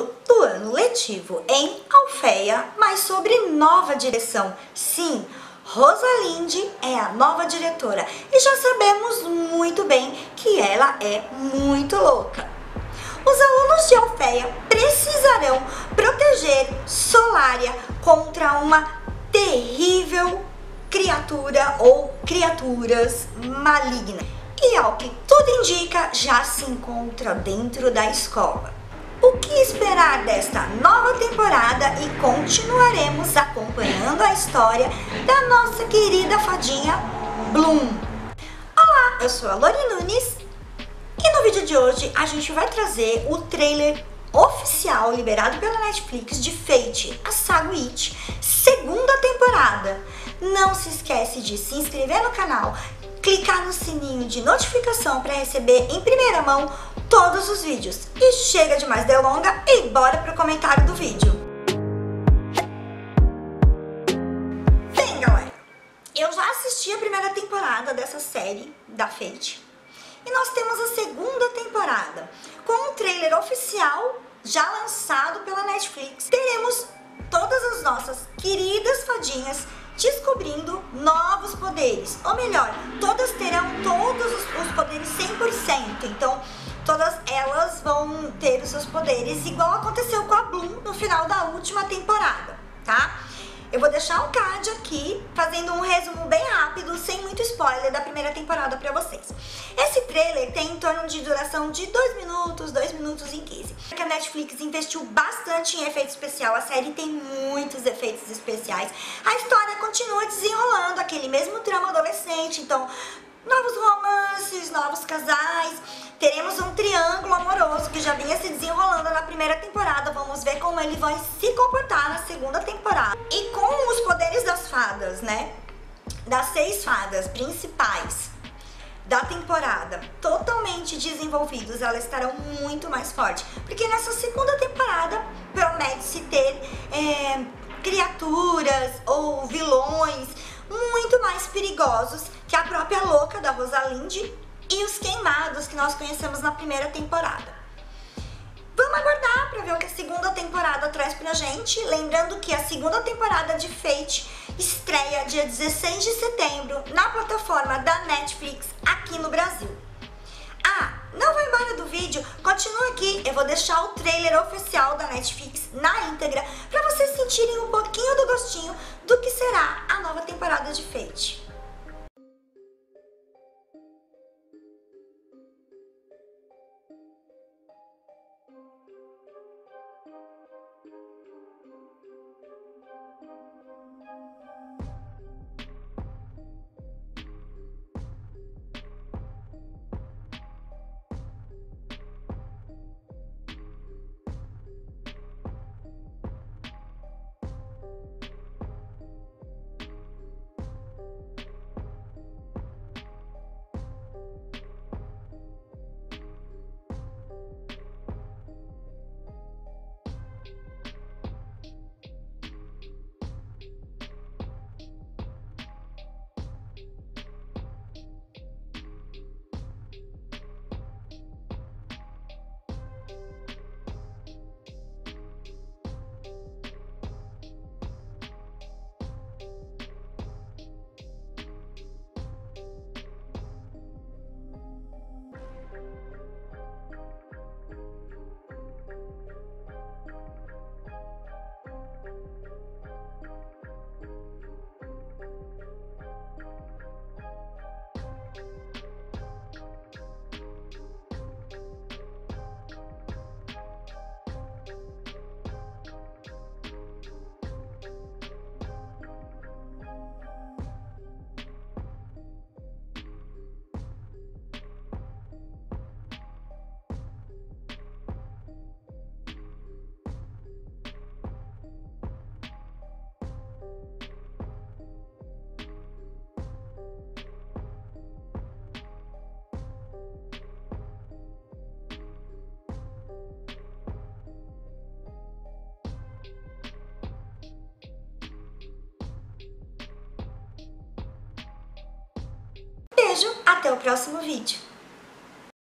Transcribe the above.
retorno do ano letivo em Alfeia, mas sobre nova direção. Sim, Rosalinde é a nova diretora e já sabemos muito bem que ela é muito louca. Os alunos de Alfeia precisarão proteger Solaria contra uma terrível criatura ou criaturas malignas. E ao que tudo indica, já se encontra dentro da escola. O que esperar desta nova temporada? E continuaremos acompanhando a história da nossa querida fadinha Bloom. Olá, eu sou a Lori Nunes e no vídeo de hoje a gente vai trazer o trailer oficial liberado pela Netflix de Fate: A Saga Winx, segunda temporada. Não se esquece de se inscrever no canal, clicar no sininho de notificação para receber em primeira mão todos os vídeos. E chega de mais delonga e bora pro comentário do vídeo. Bem, galera, eu já assisti a primeira temporada dessa série da Fate e nós temos a segunda temporada. Com um trailer oficial já lançado pela Netflix, teremos todas as nossas queridas fadinhas descobrindo novos poderes, ou melhor, todas terão todos os poderes 100%, então todas elas vão ter os seus poderes, igual aconteceu com a Bloom no final da última temporada, tá? Eu vou deixar um card aqui, fazendo um resumo bem rápido, sem muito spoiler da primeira temporada pra vocês. Esse trailer tem em torno de duração de 2 minutos e 15. Porque a Netflix investiu bastante em efeito especial, a série tem muitos efeitos especiais. A história continua desenrolando, aquele mesmo drama adolescente, então novos romances, novos casais. Teremos um triângulo amoroso que já vinha se desenrolando na primeira temporada. Vamos ver como ele vai se comportar na segunda temporada. E com os poderes das fadas, né? Das 6 fadas principais da temporada, totalmente desenvolvidos, elas estarão muito mais fortes. Porque nessa segunda temporada promete-se ter criaturas ou vilões muito mais perigosos que a própria louca da Rosalinde e os queimados que nós conhecemos na primeira temporada. Vamos aguardar para ver o que a segunda temporada traz pra gente. Lembrando que a segunda temporada de Fate estreia dia 16 de setembro na plataforma da Netflix aqui no Brasil. Ah, não vai embora do vídeo, continua aqui. Eu vou deixar o trailer oficial da Netflix na íntegra para vocês sentirem um pouquinho do gostinho do que será a nova temporada de Fate. Beijo, até o próximo vídeo.